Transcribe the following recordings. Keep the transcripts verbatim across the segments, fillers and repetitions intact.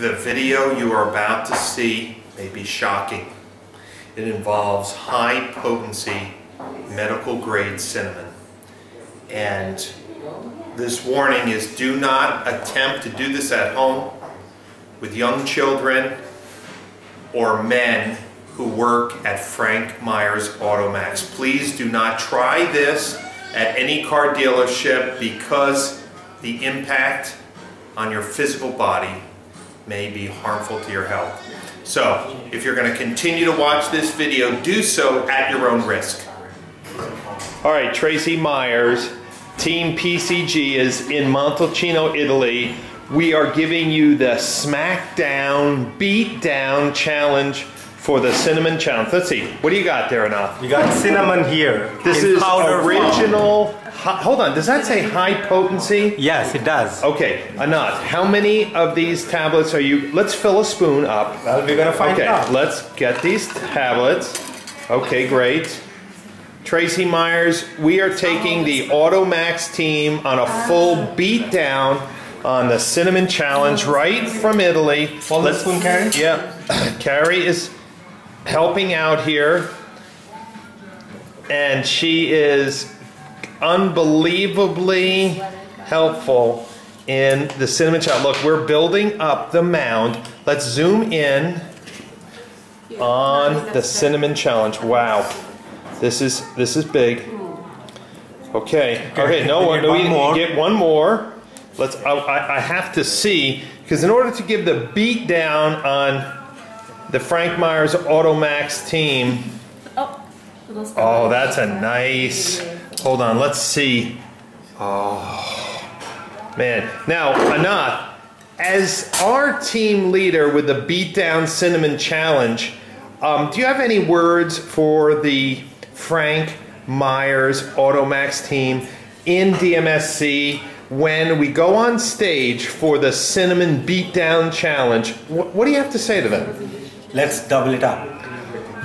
The video you are about to see may be shocking. It involves high potency medical grade cinnamon. And this warning is, do not attempt to do this at home with young children or men who work at Frank Myers AutoMaxx. Please do not try this at any car dealership because the impact on your physical body may be harmful to your health. So, if you're going to continue to watch this video, do so at your own risk. All right, Tracy Myers, Team P C G is in Montalcino, Italy. We are giving you the smackdown, beatdown challenge for the cinnamon challenge. Let's see, what do you got there, Anath? You got cinnamon here. This is original. Hold on, does that say high potency? Yes, it does. Okay, Anath, how many of these tablets are you, let's fill a spoon up. Well, we're gonna find out. Okay, let's get these tablets. Okay, great. Tracy Myers, we are taking the AutoMaxx team on a full beatdown on the cinnamon challenge right from Italy. Full of spoon, Carrie? Yeah, Carrie is helping out here. And she is unbelievably helpful in the cinnamon challenge. Look, we're building up the mound. Let's zoom in on the cinnamon challenge. Wow. This is, this is big. Okay, okay, no one, no, we can get one more. Let's, I, I have to see, because in order to give the beat down on the Frank Myers AutoMaxx team, oh, oh, that's a nice, hold on, let's see. Oh, man. Now, Anath, as our team leader with the Beatdown Cinnamon Challenge, um, do you have any words for the Frank Myers AutoMaxx team in D M S C? When we go on stage for the Cinnamon Beatdown Challenge, wh what do you have to say to them? Let's double it up.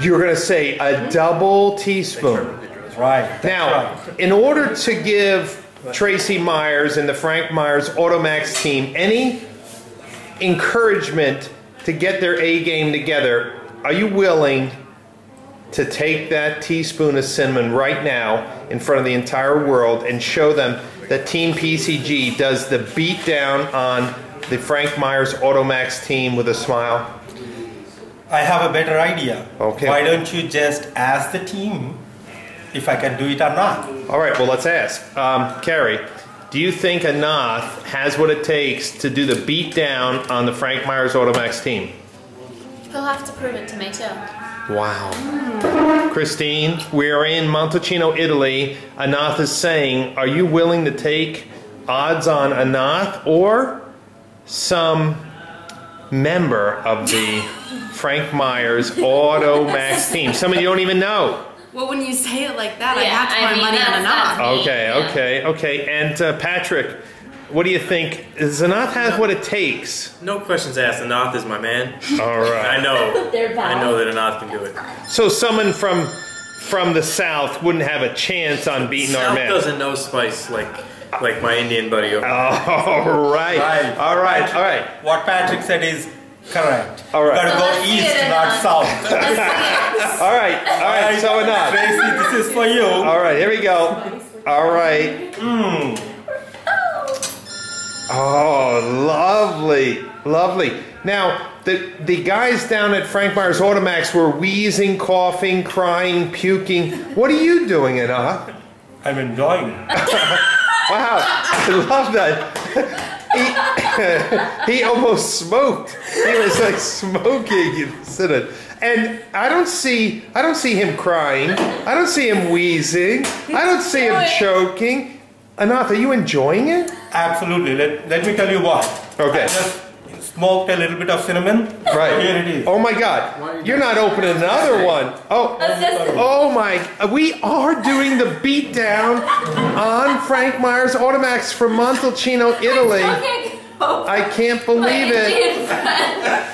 You're going to say a double teaspoon. Right. Now, right. In order to give Tracy Myers and the Frank Myers AutoMaxx team any encouragement to get their A game together, are you willing to take that teaspoon of cinnamon right now in front of the entire world and show them that Team P C G does the beatdown on the Frank Myers AutoMaxx team with a smile? I have a better idea. Okay. Why don't you just ask the team if I can do it or not? All right, well, let's ask. Um, Carrie, do you think Anath has what it takes to do the beatdown on the Frank Myers AutoMaxx team? He'll have to prove it to me, too. Wow. Mm. Christine, we're in Montalcino, Italy. Anath is saying, are you willing to take odds on Anath or some member of the Frank Myers AutoMaxx team? Somebody you don't even know. Well, when you say it like that, yeah, I have to put my money on Anath. Okay, yeah. okay, okay. And uh, Patrick, what do you think? Does Anath have what it takes? No questions asked. Anath is my man. All right. I know. I know that Anath can do it. So someone from from the South wouldn't have a chance on beating South our man. South doesn't know spice like like my Indian buddy over there. All right. right. All right. Patrick, all right. What Patrick said is correct. All right. You gotta go east, not south. All right. All right. So Anath, Tracy, this is for you. All right. Here we go. All right. Mmm. Oh, lovely, lovely. Now, the, the guys down at Frank Myers AutoMaxx were wheezing, coughing, crying, puking. What are you doing, Anath? I'm enjoying it. Wow, I love that. He, he almost smoked. He was like smoking. And I don't see, I don't see him crying. I don't see him wheezing. I don't see him choking. Anath, are you enjoying it? Absolutely. Let, let me tell you what. Okay. I just smoked a little bit of cinnamon. Right. Here it is. Oh my God. You're not opening another one. Oh, oh my. We are doing the beatdown on Frank Myers AutoMaxx from Montalcino, Italy. I can't believe it.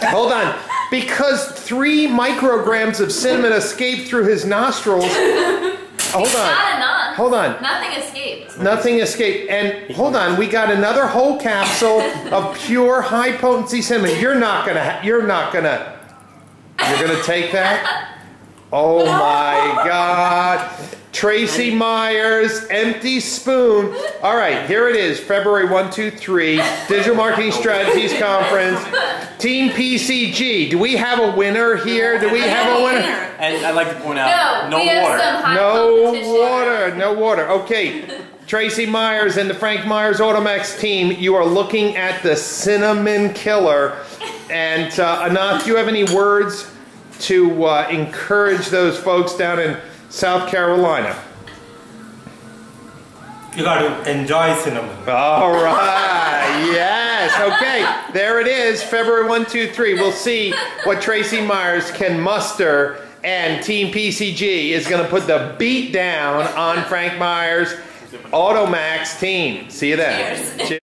Hold on. Because three micrograms of cinnamon escaped through his nostrils. Hold on. months. Hold on. Nothing escaped. Nothing escaped. And hold on, we got another whole capsule of pure high potency cinnamon. You're not gonna. You're not gonna. You're gonna take that? Oh my God. Tracy Myers, empty spoon. All right, here it is, February one, two, three, Digital Marketing Strategies Conference, Team P C G. Do we have a winner here? Do we have a winner? And I'd like to point out, no, no we water. Have some high no water, no water. Okay, Tracy Myers and the Frank Myers AutoMaxx team, you are looking at the cinnamon killer. And uh, Anath, do you have any words to uh, encourage those folks down in South Carolina? You got to enjoy cinnamon. All right. Yes. Okay. There it is. February one, two, three. We'll see what Tracy Myers can muster, and Team P C G is going to put the beat down on Frank Myers AutoMaxx team. See you then. Cheers. Cheers.